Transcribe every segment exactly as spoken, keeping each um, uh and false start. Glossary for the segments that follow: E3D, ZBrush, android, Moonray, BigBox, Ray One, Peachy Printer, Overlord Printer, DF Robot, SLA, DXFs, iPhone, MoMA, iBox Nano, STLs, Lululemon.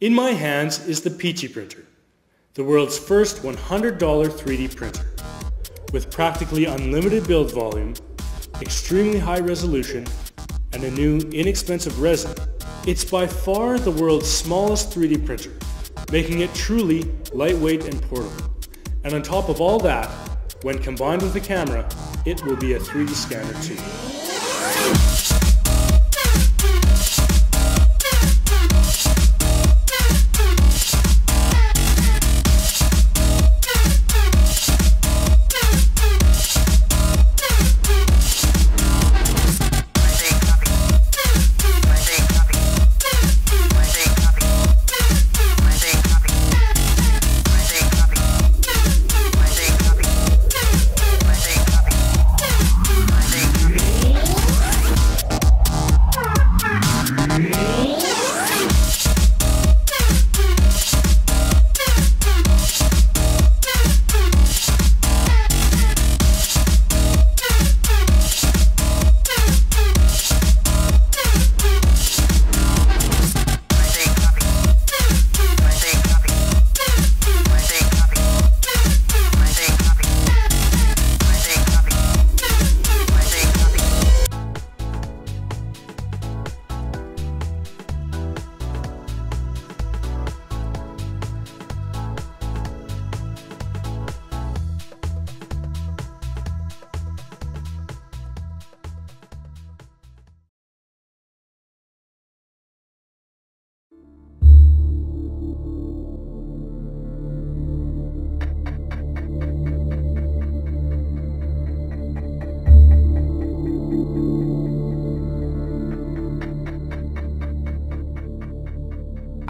In my hands is the Peachy Printer, the world's first one hundred dollar three D printer. With practically unlimited build volume, extremely high resolution, and a new inexpensive resin, it's by far the world's smallest three D printer, making it truly lightweight and portable. And on top of all that, when combined with the camera, it will be a three D scanner too.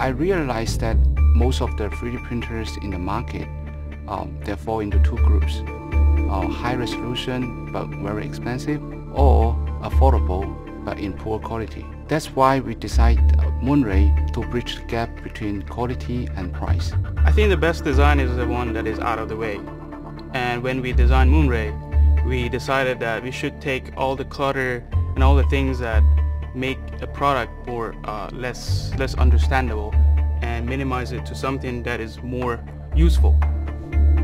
I realized that most of the three D printers in the market, um, they fall into two groups. Uh, high resolution but very expensive, or affordable but in poor quality. That's why we decided Moonray to bridge the gap between quality and price. I think the best design is the one that is out of the way. And when we designed Moonray, we decided that we should take all the clutter and all the things that make a product more uh, less less understandable and minimize it to something that is more useful.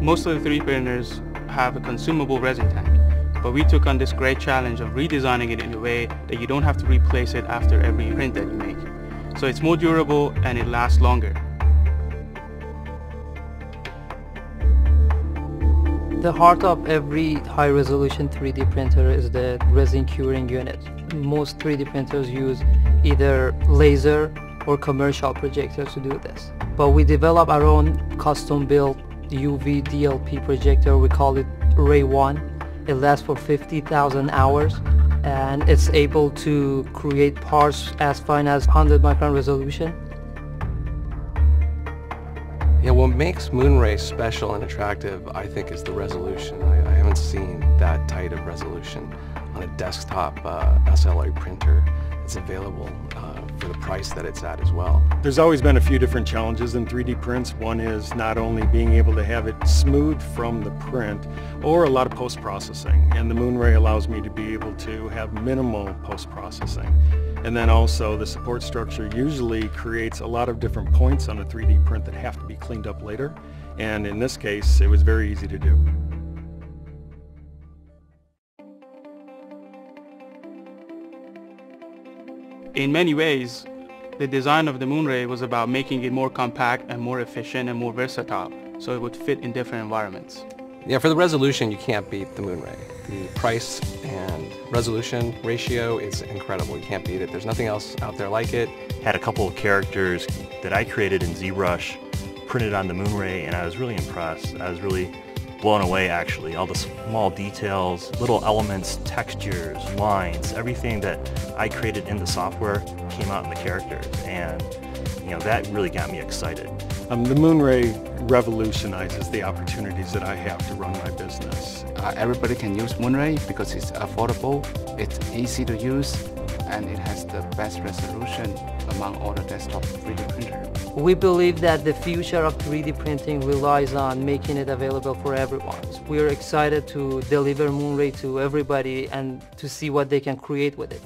Most of the three D printers have a consumable resin tank, but we took on this great challenge of redesigning it in a way that you don't have to replace it after every print that you make. So it's more durable and it lasts longer. The heart of every high-resolution three D printer is the resin curing unit. Most three D printers use either laser or commercial projectors to do this. But we develop our own custom-built U V D L P projector. We call it Ray One. It lasts for fifty thousand hours, and it's able to create parts as fine as one hundred micron resolution. Yeah, what makes Moonray special and attractive, I think, is the resolution. I, I haven't seen that tight of resolution on a desktop uh, S L A printer that's available uh, for the price that it's at as well. There's always been a few different challenges in three D prints. One is not only being able to have it smooth from the print, or a lot of post-processing, and the Moonray allows me to be able to have minimal post-processing. And then also the support structure usually creates a lot of different points on a three D print that have to be cleaned up later. And in this case, it was very easy to do. In many ways, the design of the Moonray was about making it more compact and more efficient and more versatile, so it would fit in different environments. Yeah, for the resolution, you can't beat the Moonray. The price and resolution ratio is incredible. You can't beat it. There's nothing else out there like it. Had a couple of characters that I created in ZBrush, printed on the Moonray, and I was really impressed. I was really blown away, actually. All the small details, little elements, textures, lines, everything that I created in the software came out in the characters, and you know, that really got me excited. Um, the Moonray revolutionizes the opportunities that I have to run my business. Uh, everybody can use Moonray because it's affordable, it's easy to use, and it has the best resolution among all the desktop three D printers. We believe that the future of three D printing relies on making it available for everyone. We're excited to deliver Moonray to everybody and to see what they can create with it.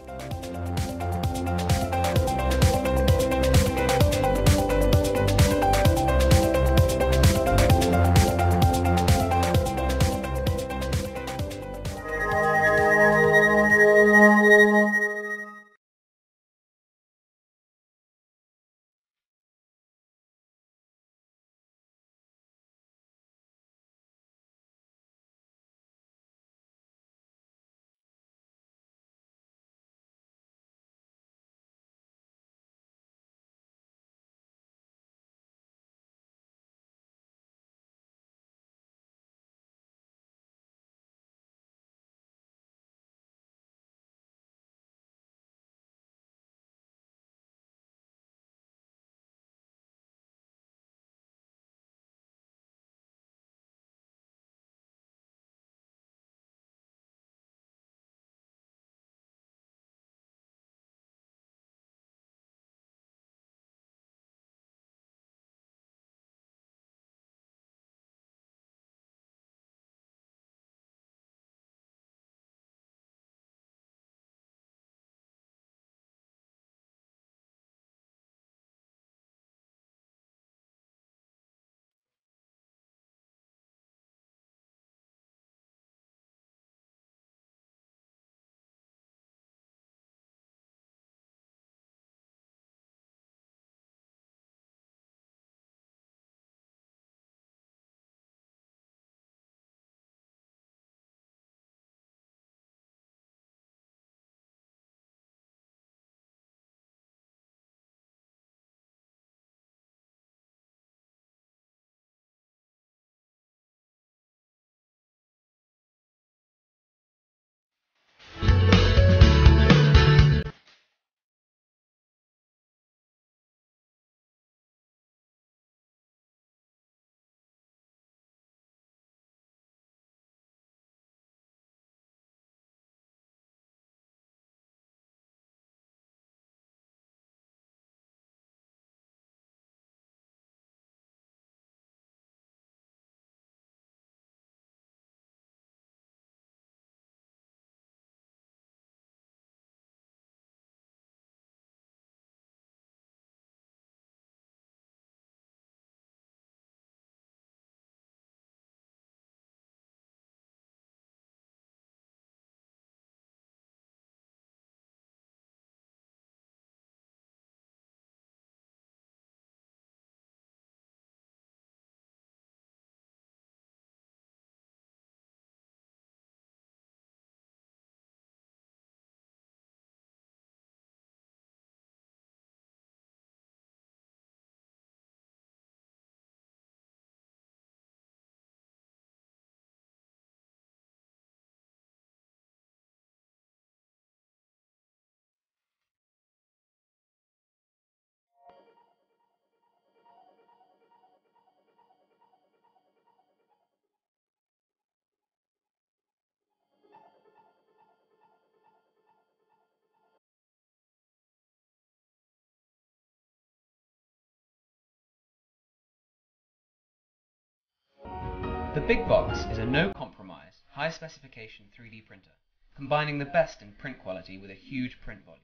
The BigBox is a no-compromise, high-specification three D printer, combining the best in print quality with a huge print volume.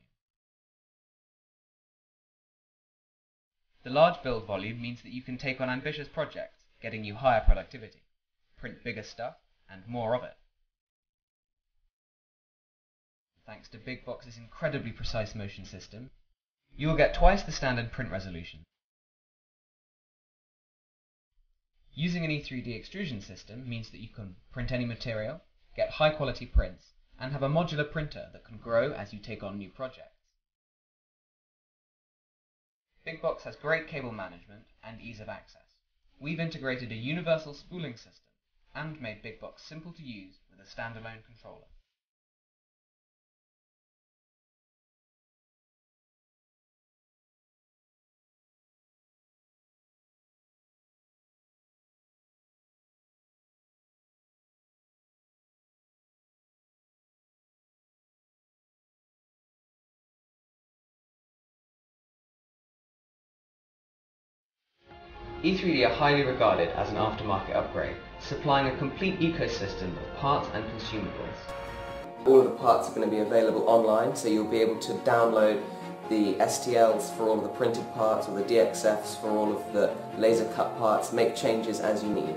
The large build volume means that you can take on ambitious projects, getting you higher productivity, print bigger stuff, and more of it. Thanks to BigBox's incredibly precise motion system, you will get twice the standard print resolution. Using an E three D extrusion system means that you can print any material, get high quality prints, and have a modular printer that can grow as you take on new projects. BigBox has great cable management and ease of access. We've integrated a universal spooling system and made BigBox simple to use with a standalone controller. E three D are highly regarded as an aftermarket upgrade, supplying a complete ecosystem of parts and consumables. All of the parts are going to be available online, so you'll be able to download the S T Ls for all of the printed parts or the D X Fs for all of the laser cut parts, make changes as you need.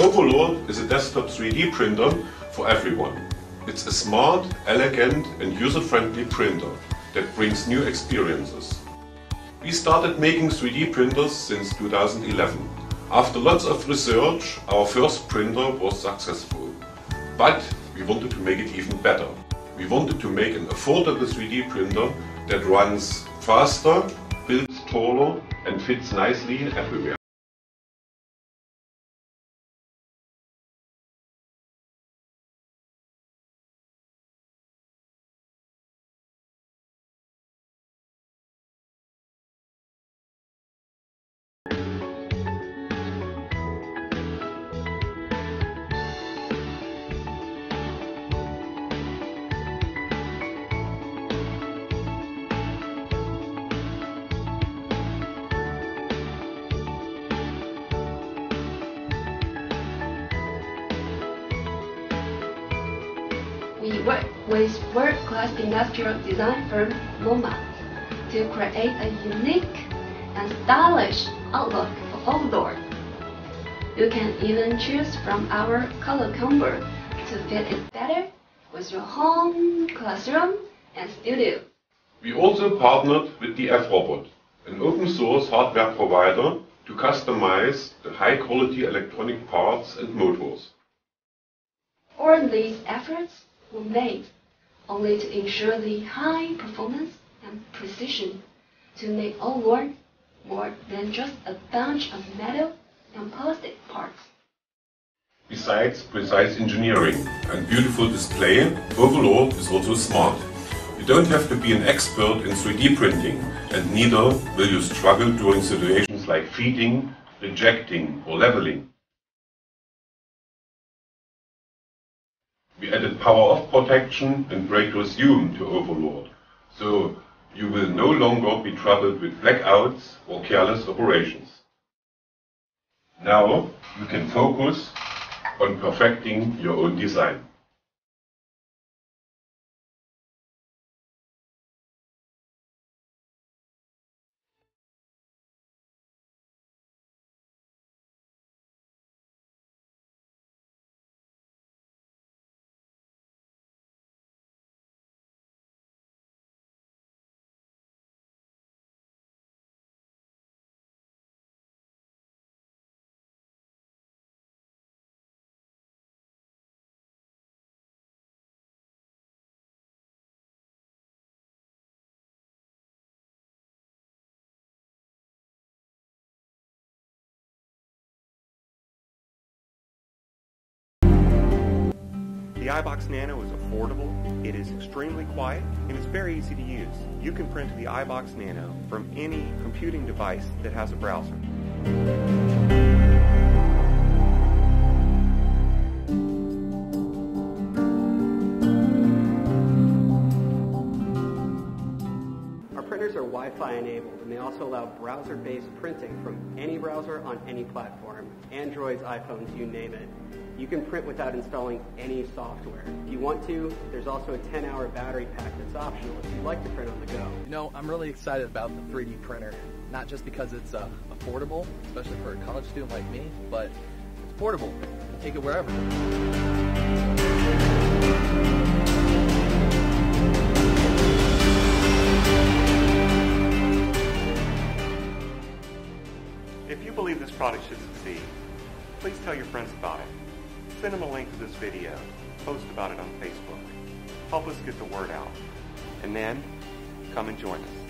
Overlord is a desktop three D printer for everyone. It's a smart, elegant and user-friendly printer that brings new experiences. We started making three D printers since two thousand eleven. After lots of research, our first printer was successful. But we wanted to make it even better. We wanted to make an affordable three D printer that runs faster, builds taller and fits nicely everywhere. We work with world-class industrial design firm MoMA to create a unique and stylish outlook for Overlord. You can even choose from our color combo to fit it better with your home, classroom, and studio. We also partnered with D F Robot, an open-source hardware provider, to customize the high-quality electronic parts and motors. All these efforts were made only to ensure the high performance and precision to make Overlord more than just a bunch of metal and plastic parts. Besides precise engineering and beautiful display, Overlord is also smart. You don't have to be an expert in three D printing, and neither will you struggle during situations like feeding, rejecting or leveling. We added power-off protection and brake resume to Overlord, so you will no longer be troubled with blackouts or careless operations. Now you can focus on perfecting your own design. iBox Nano is affordable, it is extremely quiet, and it's very easy to use. You can print the iBox Nano from any computing device that has a browser. Our printers are Wi-Fi enabled, and they also allow browser-based printing from any browser on any platform. Androids, iPhones, you name it. You can print without installing any software. If you want to, there's also a ten hour battery pack that's optional if you'd like to print on the go. You know, I'm really excited about the three D printer, not just because it's uh, affordable, especially for a college student like me, but it's portable. You can take it wherever. If you believe this product should succeed, please tell your friends about it. Send them a link to this video, post about it on Facebook, help us get the word out, and then come and join us.